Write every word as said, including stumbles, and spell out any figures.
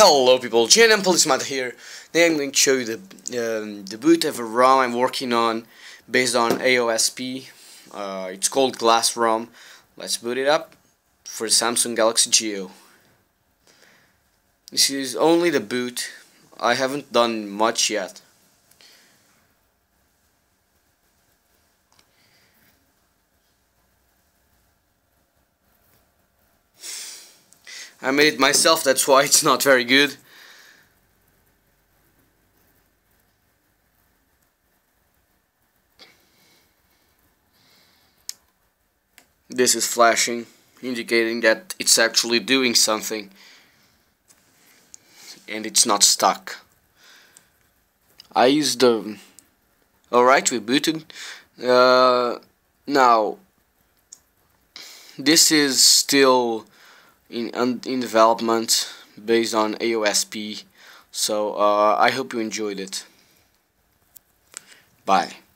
Hello people, G N M Polizemat here. Today I'm going to show you the, um, the boot of a ROM I'm working on based on A O S P. Uh, it's called Glass ROM. Let's boot it up for Samsung Galaxy Gio. This is only the boot. I haven't done much yet. I made it myself, that's why it's not very good. This is flashing, indicating that it's actually doing something and it's not stuck. I used the... Alright, we booted. Uh, now, this is still In, in development based on A O S P, so uh, I hope you enjoyed it. Bye.